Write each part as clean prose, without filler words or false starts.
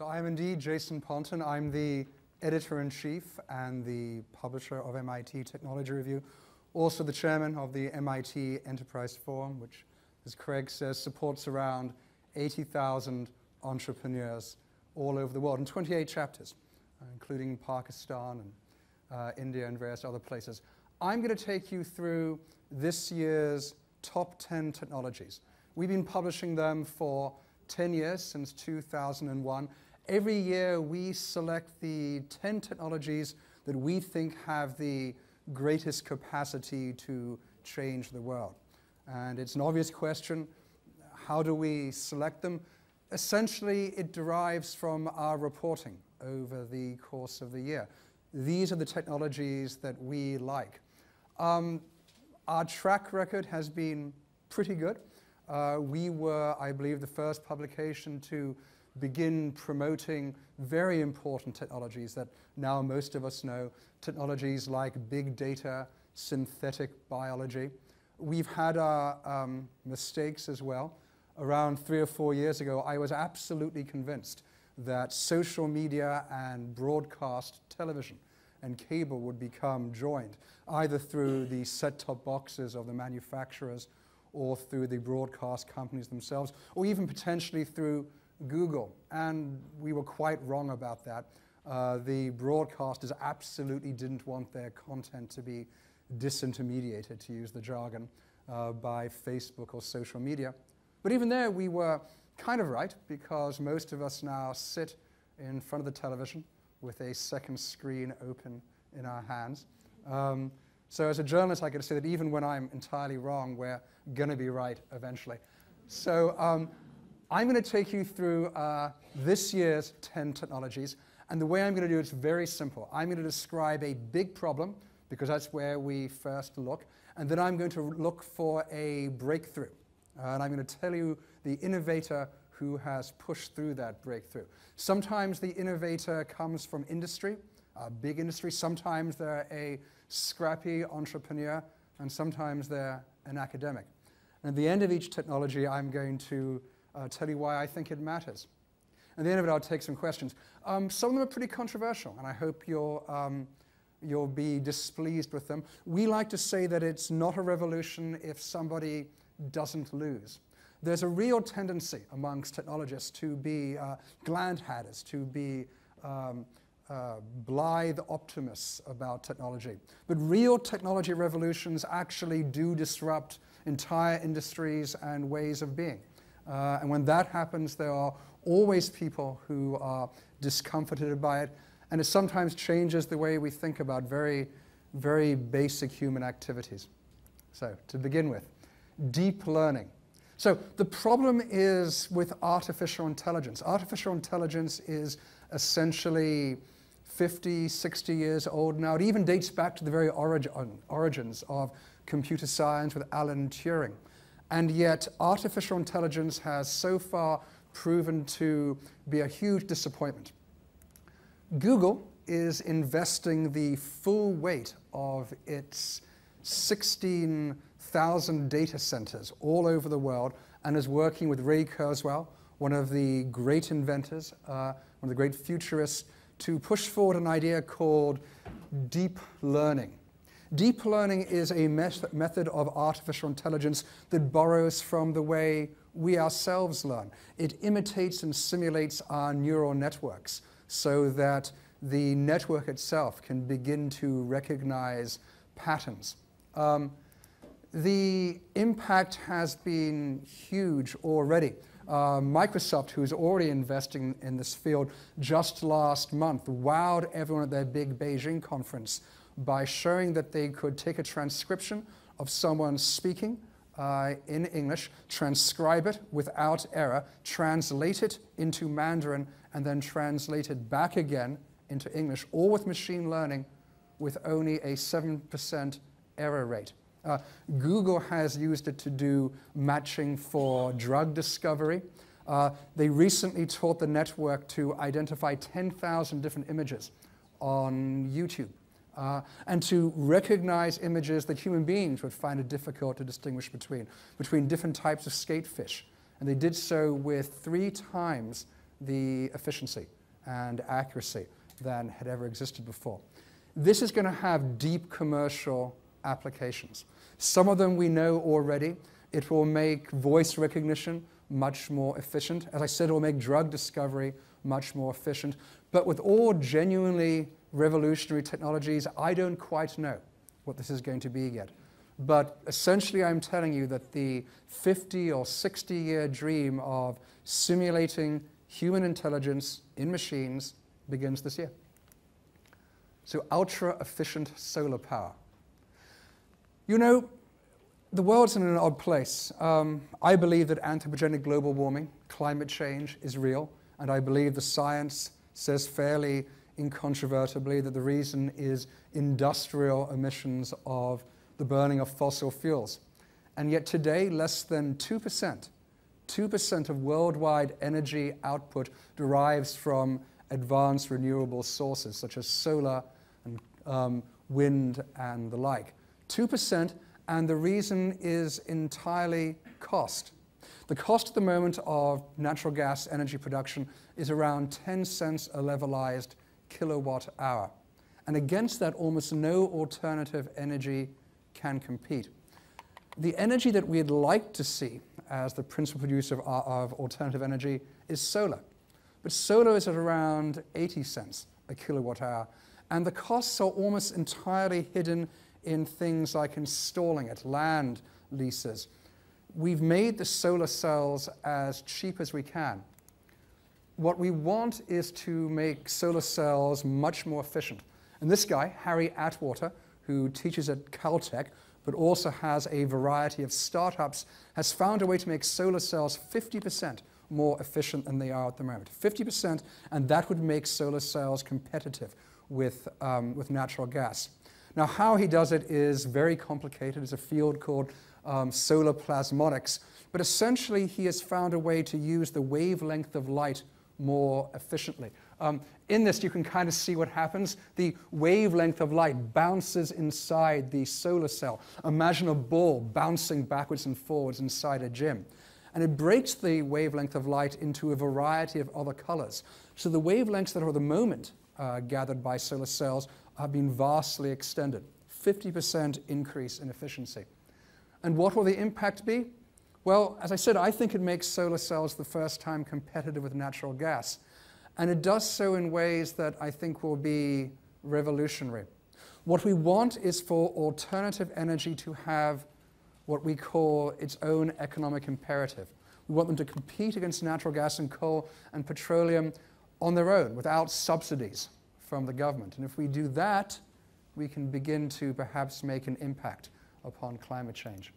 So I'm indeed Jason Pontin. I'm the editor-in-chief and the publisher of MIT Technology Review, also the chairman of the MIT Enterprise Forum, which, as Craig says, supports around 80,000 entrepreneurs all over the world in 28 chapters, including Pakistan and India and various other places. I'm going to take you through this year's top 10 technologies. We've been publishing them for 10 years, since 2001. Every year we select the 10 technologies that we think have the greatest capacity to change the world. And it's an obvious question, how do we select them? Essentially, it derives from our reporting over the course of the year. These are the technologies that we like. Our track record has been pretty good. We were, I believe, the first publication to begin promoting very important technologies that now most of us know, technologies like big data, synthetic biology. We've had our mistakes as well. Around 3 or 4 years ago, I was absolutely convinced that social media and broadcast television and cable would become joined, either through the set-top boxes of the manufacturers or through the broadcast companies themselves, or even potentially through Google. And we were quite wrong about that. The broadcasters absolutely didn't want their content to be disintermediated, to use the jargon, by Facebook or social media. But even there, we were kind of right, because most of us now sit in front of the television with a second screen open in our hands. So as a journalist, I can say that even when I'm entirely wrong, we're going to be right eventually. So I'm going to take you through this year's 10 technologies. And the way I'm going to do it is very simple. I'm going to describe a big problem, because that's where we first look. And then I'm going to look for a breakthrough. And I'm going to tell you the innovator who has pushed through that breakthrough. Sometimes the innovator comes from industry, big industry. Sometimes they're a scrappy entrepreneur. And sometimes they're an academic. And at the end of each technology, I'm going to tell you why I think it matters. At the end of it, I'll take some questions. Some of them are pretty controversial, and I hope you'll be displeased with them. We like to say that it's not a revolution if somebody doesn't lose. There's a real tendency amongst technologists to be glad hatters, to be blithe optimists about technology. But real technology revolutions actually do disrupt entire industries and ways of being. And when that happens, there are always people who are discomforted by it. And it sometimes changes the way we think about very, very basic human activities. So to begin with, deep learning. So the problem is with artificial intelligence. Artificial intelligence is essentially 50, 60 years old now. It even dates back to the very origins of computer science with Alan Turing. And yet artificial intelligence has so far proven to be a huge disappointment. Google is investing the full weight of its 16,000 data centers all over the world and is working with Ray Kurzweil, one of the great inventors, one of the great futurists, to push forward an idea called deep learning. Deep learning is a method of artificial intelligence that borrows from the way we ourselves learn. It imitates and simulates our neural networks so that the network itself can begin to recognize patterns. The impact has been huge already. Microsoft, who's already investing in this field, just last month wowed everyone at their big Beijing conference by showing that they could take a transcription of someone speaking in English, transcribe it without error, translate it into Mandarin, and then translate it back again into English, all with machine learning with only a 7% error rate. Google has used it to do matching for drug discovery. They recently taught the network to identify 10,000 different images on YouTube and to recognize images that human beings would find it difficult to distinguish between different types of skate fish. And they did so with 3 times the efficiency and accuracy than had ever existed before. This is going to have deep commercial applications. Some of them we know already. It will make voice recognition much more efficient. As I said, it will make drug discovery much more efficient. But with all genuinely revolutionary technologies, I don't quite know what this is going to be yet. But essentially, I'm telling you that the 50 or 60-year dream of simulating human intelligence in machines begins this year. So ultra-efficient solar power. You know, the world's in an odd place. I believe that anthropogenic global warming, climate change, is real. And I believe the science says fairly incontrovertibly that the reason is industrial emissions of the burning of fossil fuels. And yet today, less than 2% of worldwide energy output derives from advanced renewable sources, such as solar and wind and the like. 2%, and the reason is entirely cost. The cost at the moment of natural gas energy production is around 10 cents a levelized kilowatt hour. And against that, almost no alternative energy can compete. The energy that we'd like to see as the principal producer of alternative energy is solar. But solar is at around 80 cents a kilowatt hour. And the costs are almost entirely hidden in things like installing it, land leases. We've made the solar cells as cheap as we can. What we want is to make solar cells much more efficient. And this guy, Harry Atwater, who teaches at Caltech, but also has a variety of startups, has found a way to make solar cells 50% more efficient than they are at the moment. 50%, and that would make solar cells competitive with natural gas. Now, how he does it is very complicated. There's a field called solar plasmonics. But essentially, he has found a way to use the wavelength of light more efficiently. In this, you can kind of see what happens. The wavelength of light bounces inside the solar cell. Imagine a ball bouncing backwards and forwards inside a gym. And it breaks the wavelength of light into a variety of other colors. So the wavelengths that are at the moment gathered by solar cells have been vastly extended, 50% increase in efficiency. And what will the impact be? Well, as I said, I think it makes solar cells the first time competitive with natural gas. And it does so in ways that I think will be revolutionary. What we want is for alternative energy to have what we call its own economic imperative. We want them to compete against natural gas and coal and petroleum on their own, without subsidies from the government. And if we do that, we can begin to perhaps make an impact upon climate change.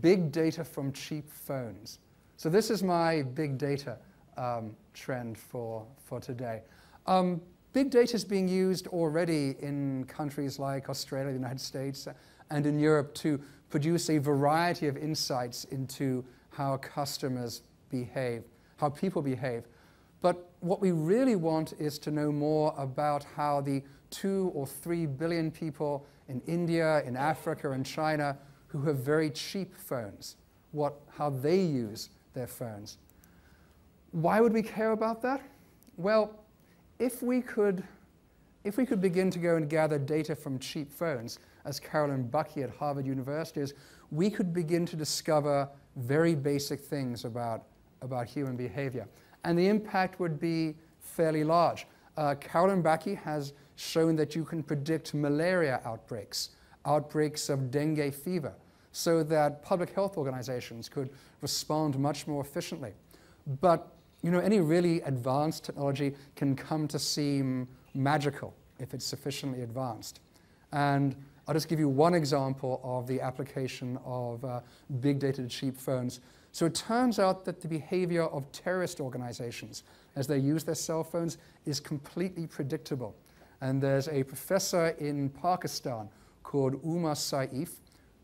Big data from cheap phones. So this is my big data trend for today. Big data is being used already in countries like Australia, the United States, and in Europe to produce a variety of insights into how customers behave, how people behave. But what we really want is to know more about how the 2 or 3 billion people in India, in Africa, and China who have very cheap phones, how they use their phones. Why would we care about that? Well, if we could begin to go and gather data from cheap phones, as Carolyn Bucky at Harvard University is, we could begin to discover very basic things about human behavior. And the impact would be fairly large. Carolyn Bucky has shown that you can predict malaria outbreaks, outbreaks of dengue fever, so that public health organizations could respond much more efficiently. But you know, any really advanced technology can come to seem magical if it's sufficiently advanced. And I'll just give you one example of the application of big data to cheap phones. So it turns out that the behavior of terrorist organizations as they use their cell phones is completely predictable. And there's a professor in Pakistan called Umar Saif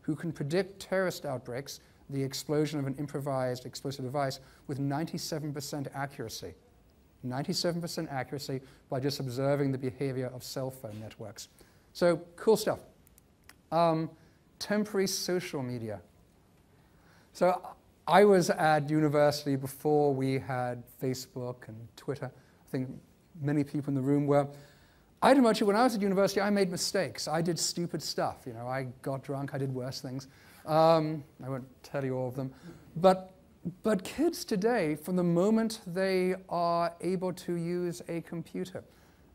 who can predict terrorist outbreaks, the explosion of an improvised explosive device, with 97% accuracy. 97% accuracy by just observing the behavior of cell phone networks. So cool stuff. Temporary social media. So I was at university before we had Facebook and Twitter. I think many people in the room were. I did much of when I was at university, I made mistakes. I did stupid stuff. You know, I got drunk. I did worse things. I won't tell you all of them. But kids today, from the moment they are able to use a computer,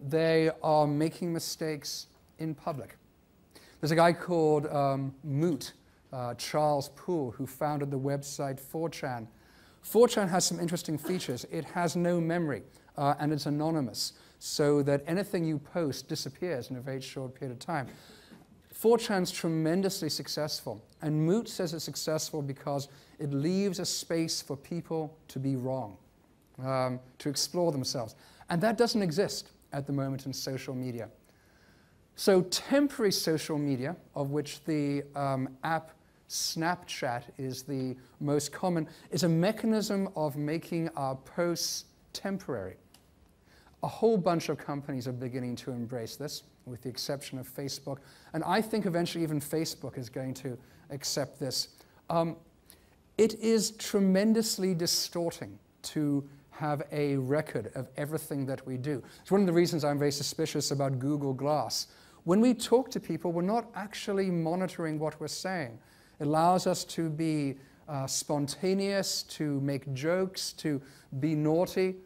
they are making mistakes in public. There's a guy called Moot, Charles Poole, who founded the website 4chan. 4chan has some interesting features. It has no memory, and it's anonymous, so that anything you post disappears in a very short period of time. 4chan's tremendously successful, and Moot says it's successful because it leaves a space for people to be wrong, to explore themselves. And that doesn't exist at the moment in social media. So temporary social media, of which the app Snapchat is the most common, is a mechanism of making our posts temporary. A whole bunch of companies are beginning to embrace this, with the exception of Facebook. And I think eventually even Facebook is going to accept this. It is tremendously distorting to have a record of everything that we do. It's one of the reasons I'm very suspicious about Google Glass. When we talk to people, we're not actually monitoring what we're saying. It allows us to be spontaneous, to make jokes, to be naughty.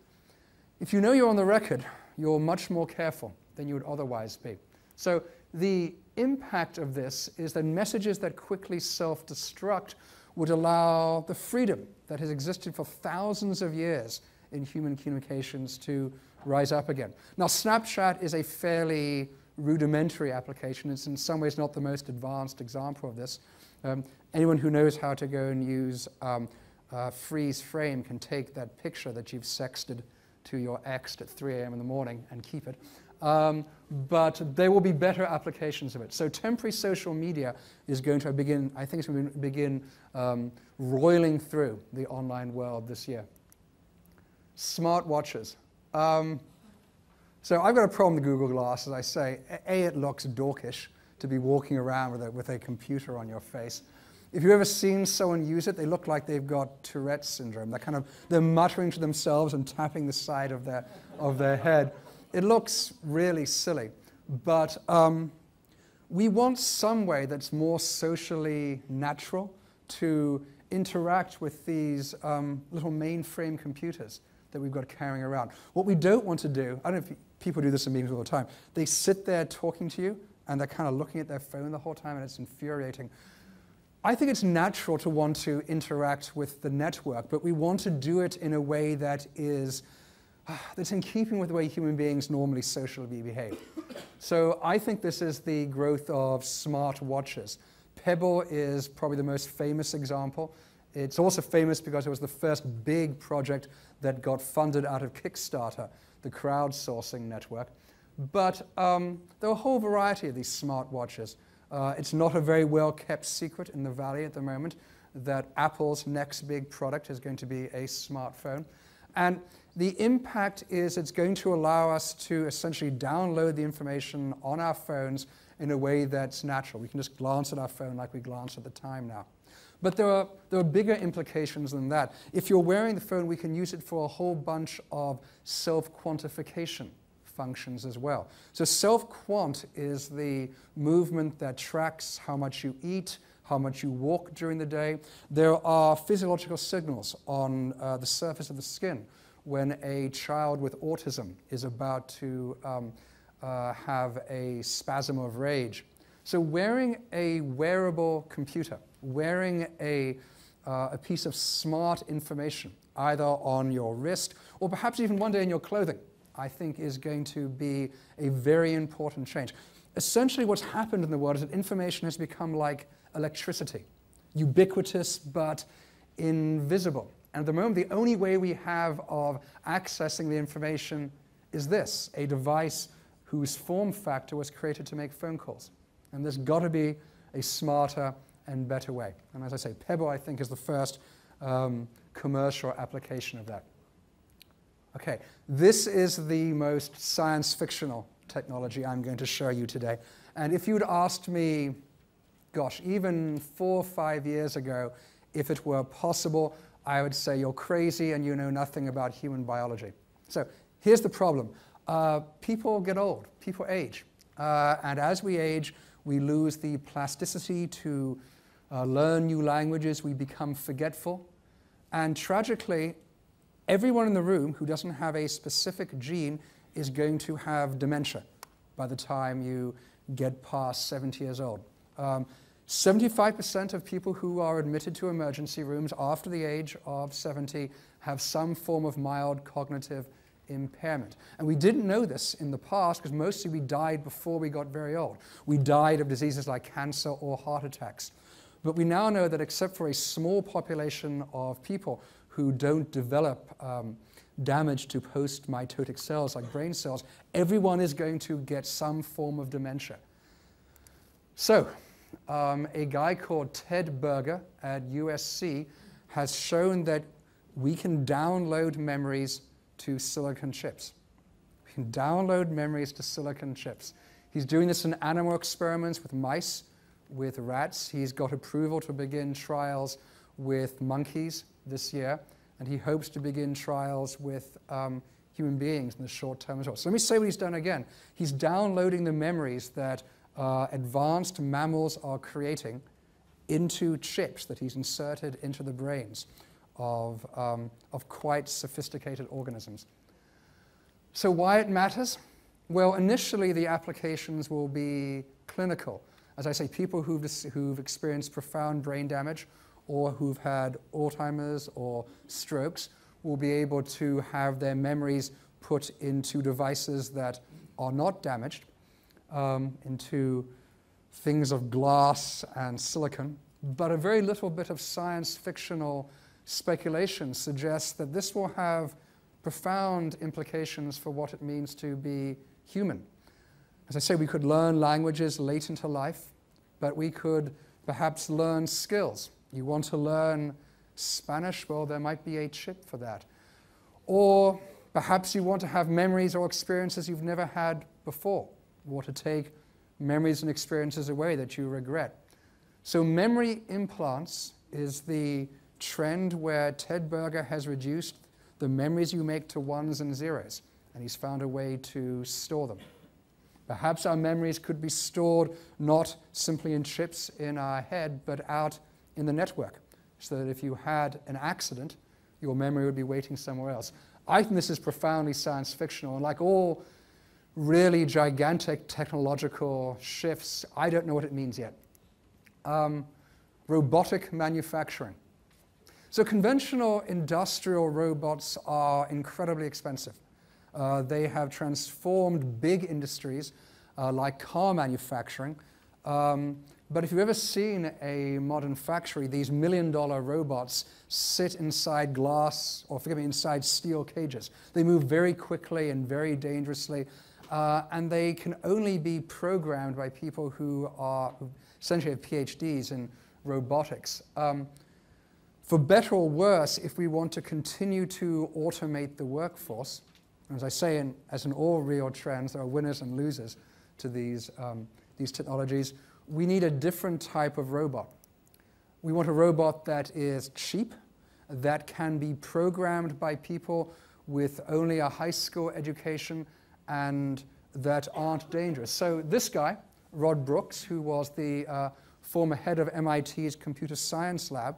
If you know you're on the record, you're much more careful than you would otherwise be. So the impact of this is that messages that quickly self-destruct would allow the freedom that has existed for thousands of years in human communications to rise up again. Now, Snapchat is a fairly rudimentary application. It's in some ways not the most advanced example of this. Anyone who knows how to go and use freeze frame can take that picture that you've sexted to your ex at 3 a.m. in the morning and keep it. But there will be better applications of it. So temporary social media is going to begin, I think it's going to begin roiling through the online world this year. Smart watches. So I've got a problem with Google Glass, as I say. A, it looks dorkish to be walking around with a computer on your face. If you've ever seen someone use it, they look like they've got Tourette's syndrome. They're muttering to themselves and tapping the side of their head. It looks really silly, but we want some way that's more socially natural to interact with these little mainframe computers that we've got carrying around. What we don't want to do, I don't know if people do this in meetings all the time, they sit there talking to you and they're kind of looking at their phone the whole time and it's infuriating. I think it's natural to want to interact with the network, but we want to do it in a way that is that's in keeping with the way human beings normally socially behave. So I think this is the growth of smart watches. Pebble is probably the most famous example. It's also famous because it was the first big project that got funded out of Kickstarter, the crowdsourcing network. But there are a whole variety of these smart watches. It's not a very well-kept secret in the Valley at the moment that Apple's next big product is going to be a smartphone. And the impact is it's going to allow us to essentially download the information on our phones in a way that's natural. We can just glance at our phone like we glance at the time now. But there are bigger implications than that. If you're wearing the phone, we can use it for a whole bunch of self-quantification functions as well. So self-quant is the movement that tracks how much you eat, how much you walk during the day. There are physiological signals on the surface of the skin when a child with autism is about to have a spasm of rage. So wearing a wearable computer, wearing a piece of smart information, either on your wrist or perhaps even one day in your clothing, I think is going to be a very important change. Essentially what's happened in the world is that information has become like electricity, ubiquitous but invisible. And at the moment, the only way we have of accessing the information is this, a device whose form factor was created to make phone calls. And there's got to be a smarter and better way. And as I say, Pebble, I think, is the first commercial application of that. Okay, this is the most science fictional technology I'm going to show you today. And if you'd asked me, gosh, even 4 or 5 years ago, If it were possible, I would say you're crazy and you know nothing about human biology. So here's the problem. People get old. People age. And as we age, we lose the plasticity to learn new languages. We become forgetful. And tragically, everyone in the room who doesn't have a specific gene is going to have dementia by the time you get past 70 years old. 75% of people who are admitted to emergency rooms after the age of 70 have some form of mild cognitive impairment. And we didn't know this in the past because mostly we died before we got very old. We died of diseases like cancer or heart attacks. But we now know that except for a small population of people who don't develop damage to post-mitotic cells like brain cells, everyone is going to get some form of dementia. So a guy called Ted Berger at USC has shown that we can download memories to silicon chips. We can download memories to silicon chips. He's doing this in animal experiments with mice, with rats. He's got approval to begin trials with monkeys this year, and he hopes to begin trials with human beings in the short term as well. So let me say what he's done again. He's downloading the memories that advanced mammals are creating into chips that he's inserted into the brains of quite sophisticated organisms. So why it matters? Well, initially the applications will be clinical. As I say, people who've experienced profound brain damage or who've had Alzheimer's or strokes will be able to have their memories put into devices that are not damaged, into things of glass and silicon. But a very little bit of science fictional speculation suggests that this will have profound implications for what it means to be human. As I say, we could learn languages late into life, but we could perhaps learn skills. You want to learn Spanish? Well, there might be a chip for that. Or perhaps you want to have memories or experiences you've never had before, or to take memories and experiences away that you regret. So memory implants is the trend where Ted Berger has reduced the memories you make to ones and zeros, and he's found a way to store them. Perhaps our memories could be stored not simply in chips in our head, but out in the network, so that if you had an accident, your memory would be waiting somewhere else. I think this is profoundly science fictional, and like all really gigantic technological shifts, I don't know what it means yet. Robotic manufacturing. So conventional industrial robots are incredibly expensive. They have transformed big industries like car manufacturing. But if you've ever seen a modern factory, these $1 million robots sit inside glass, or forgive me, inside steel cages. They move very quickly and very dangerously, and they can only be programmed by people who essentially have PhDs in robotics. For better or worse, if we want to continue to automate the workforce, as I say, as in all real trends, there are winners and losers to these technologies. We need a different type of robot. We want a robot that is cheap, that can be programmed by people with only a high school education, and that aren't dangerous. So this guy, Rod Brooks, who was the former head of MIT's computer science lab,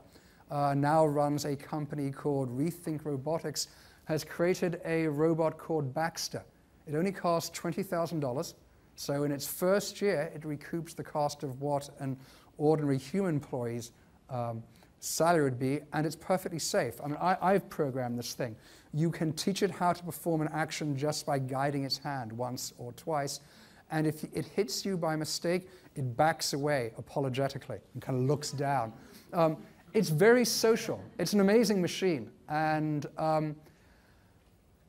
now runs a company called Rethink Robotics, has created a robot called Baxter. It only costs $20,000. So in its first year, it recoups the cost of what an ordinary human employee's salary would be, and it's perfectly safe. I mean, I've programmed this thing. You can teach it how to perform an action just by guiding its hand once or twice, and if it hits you by mistake, it backs away apologetically and kind of looks down. It's very social. It's an amazing machine, and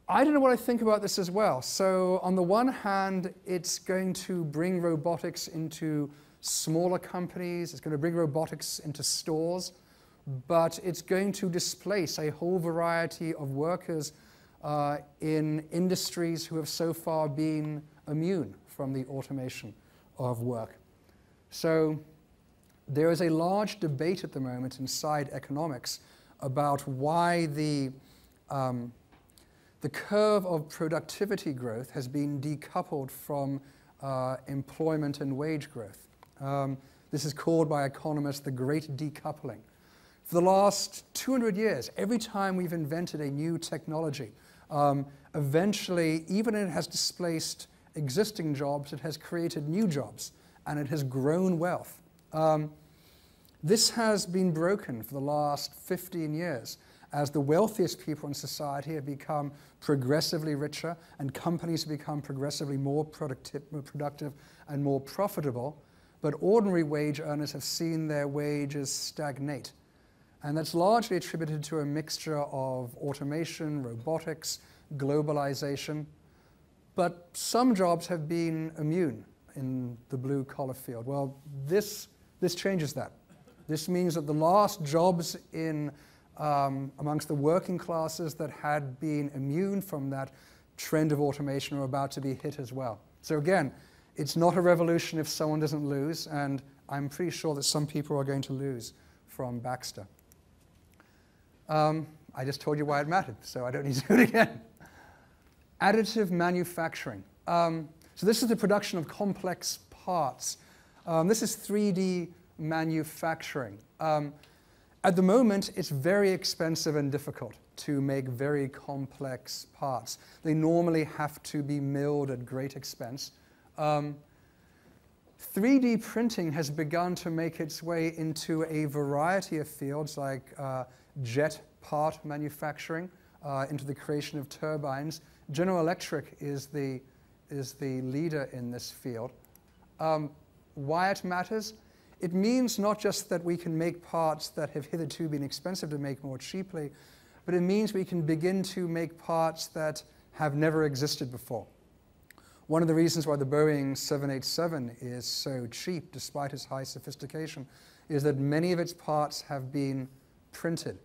I don't know what I think about this as well. So on the one hand, it's going to bring robotics into smaller companies. It's going to bring robotics into stores. But it's going to displace a whole variety of workers in industries who have so far been immune from the automation of work. So There is a large debate at the moment inside economics about why the curve of productivity growth has been decoupled from employment and wage growth. This is called by economists the Great Decoupling. For the last 200 years, every time we've invented a new technology, eventually, even if it has displaced existing jobs, it has created new jobs, and it has grown wealth. This has been broken for the last 15 years as the wealthiest people in society have become progressively richer and companies have become progressively more productive and more profitable, but ordinary wage earners have seen their wages stagnate. And that's largely attributed to a mixture of automation, robotics, globalization. But some jobs have been immune in the blue-collar field. Well, this changes that. This means that the last jobs in amongst the working classes that had been immune from that trend of automation are about to be hit as well. So again, it's not a revolution if someone doesn't lose, and I'm pretty sure that some people are going to lose from Baxter. I just told you why it mattered, so I don't need to do it again. Additive manufacturing. So this is the production of complex parts. This is 3D manufacturing. At the moment, it's very expensive and difficult to make very complex parts. They normally have to be milled at great expense. 3D printing has begun to make its way into a variety of fields like jet part manufacturing, into the creation of turbines. General Electric is the leader in this field. Why it matters? It means not just that we can make parts that have hitherto been expensive to make more cheaply, but it means we can begin to make parts that have never existed before. One of the reasons why the Boeing 787 is so cheap, despite its high sophistication, is that many of its parts have been printed.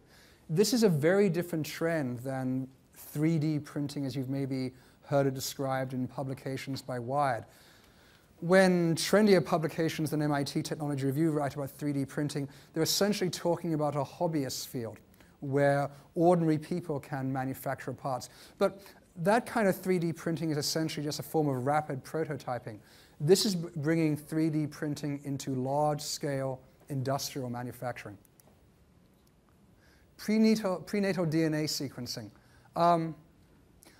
This is a very different trend than 3D printing as you've maybe heard it described in publications by Wired. When trendier publications than MIT Technology Review write about 3D printing, they're essentially talking about a hobbyist field where ordinary people can manufacture parts. But that kind of 3D printing is essentially just a form of rapid prototyping. This is bringing 3D printing into large-scale industrial manufacturing. Prenatal DNA sequencing.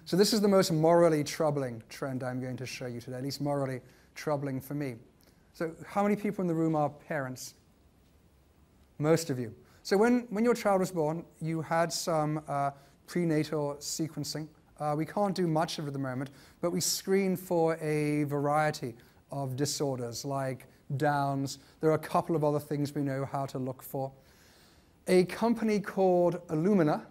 So this is the most morally troubling trend I'm going to show you today, at least morally troubling for me. So how many people in the room are parents? Most of you. So when your child was born, you had some prenatal sequencing. We can't do much of it at the moment, but we screen for a variety of disorders like Downs. There are a couple of other things we know how to look for. A company called Illumina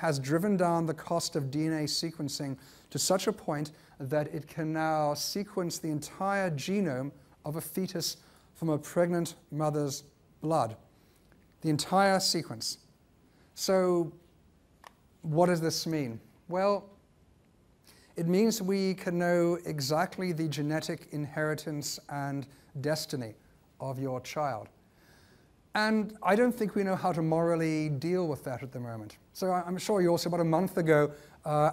has driven down the cost of DNA sequencing to such a point that it can now sequence the entire genome of a fetus from a pregnant mother's blood. The entire sequence. So what does this mean? Well, it means we can know exactly the genetic inheritance and destiny of your child. And I don't think we know how to morally deal with that at the moment. So I'm sure you also, about a month ago,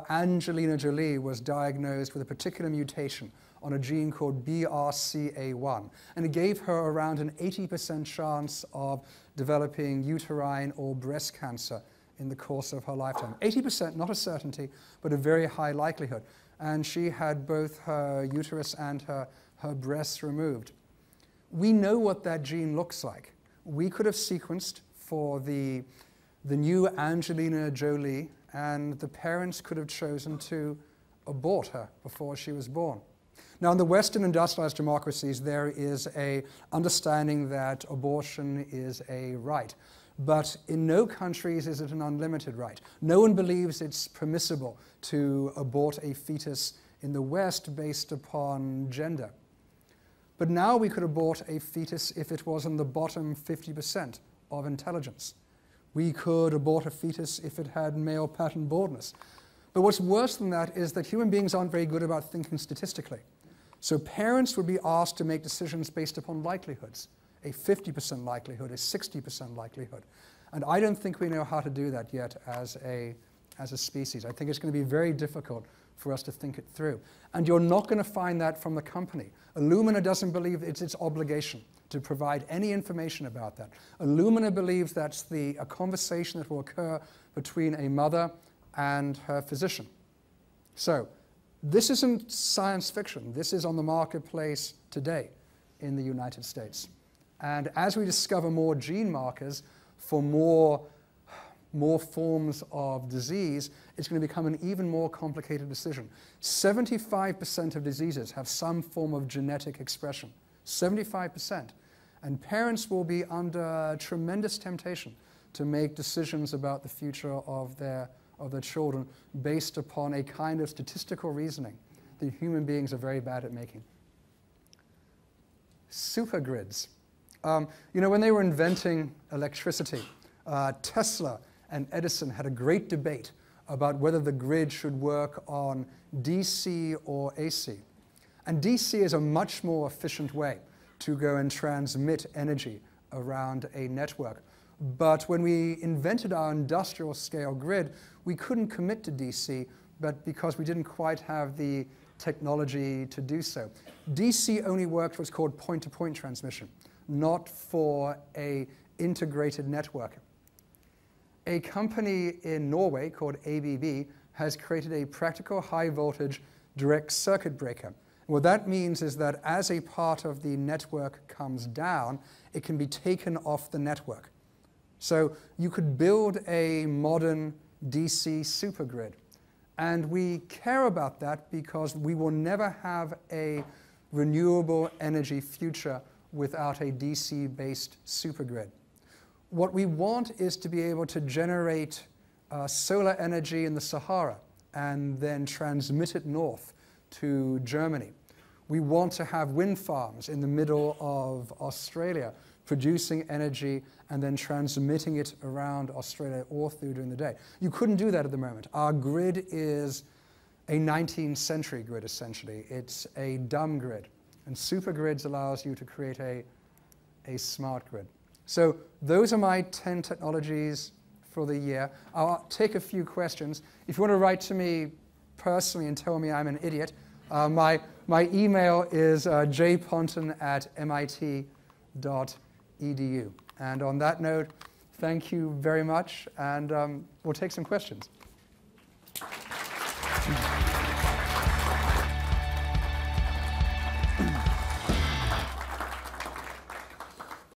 Angelina Jolie was diagnosed with a particular mutation on a gene called BRCA1. And it gave her around an 80% chance of developing uterine or breast cancer in the course of her lifetime. 80%, not a certainty, but a very high likelihood. And she had both her uterus and her breasts removed. We know what that gene looks like. We could have sequenced for the new Angelina Jolie, and the parents could have chosen to abort her before she was born. Now, in the Western industrialized democracies, there is an understanding that abortion is a right. But in no countries is it an unlimited right. No one believes it's permissible to abort a fetus in the West based upon gender. But now we could abort a fetus if it was in the bottom 50% of intelligence. We could abort a fetus if it had male pattern baldness. But what's worse than that is that human beings aren't very good about thinking statistically. So parents would be asked to make decisions based upon likelihoods. a 50% likelihood, a 60% likelihood. And I don't think we know how to do that yet as a species. I think it's going to be very difficult for us to think it through. And you're not going to find that from the company. Illumina doesn't believe it's its obligation to provide any information about that. Illumina believes that's a conversation that will occur between a mother and her physician. So this isn't science fiction. This is on the marketplace today in the United States. And as we discover more gene markers for more forms of disease, it's going to become an even more complicated decision. 75% of diseases have some form of genetic expression, 75%. And parents will be under tremendous temptation to make decisions about the future of their children based upon a kind of statistical reasoning that human beings are very bad at making. Supergrids. You know, when they were inventing electricity, Tesla and Edison had a great debate about whether the grid should work on DC or AC. And DC is a much more efficient way to go and transmit energy around a network. But when we invented our industrial scale grid, we couldn't commit to DC, but because we didn't quite have the technology to do so. DC only worked for what's called point-to-point transmission, not for an integrated network. A company in Norway called ABB has created a practical high-voltage direct circuit breaker. What that means is that as a part of the network comes down, it can be taken off the network. So you could build a modern DC supergrid. And we care about that because we will never have a renewable energy future without a DC-based supergrid. What we want is to be able to generate solar energy in the Sahara and then transmit it north to Germany. We want to have wind farms in the middle of Australia, producing energy and then transmitting it around Australia or through during the day. You couldn't do that at the moment. Our grid is a 19th century grid, essentially. It's a dumb grid. And supergrids allows you to create a smart grid. So those are my 10 technologies for the year. I'll take a few questions. If you want to write to me personally and tell me I'm an idiot, my email is jpontin@mit.edu. And on that note, thank you very much, and we'll take some questions.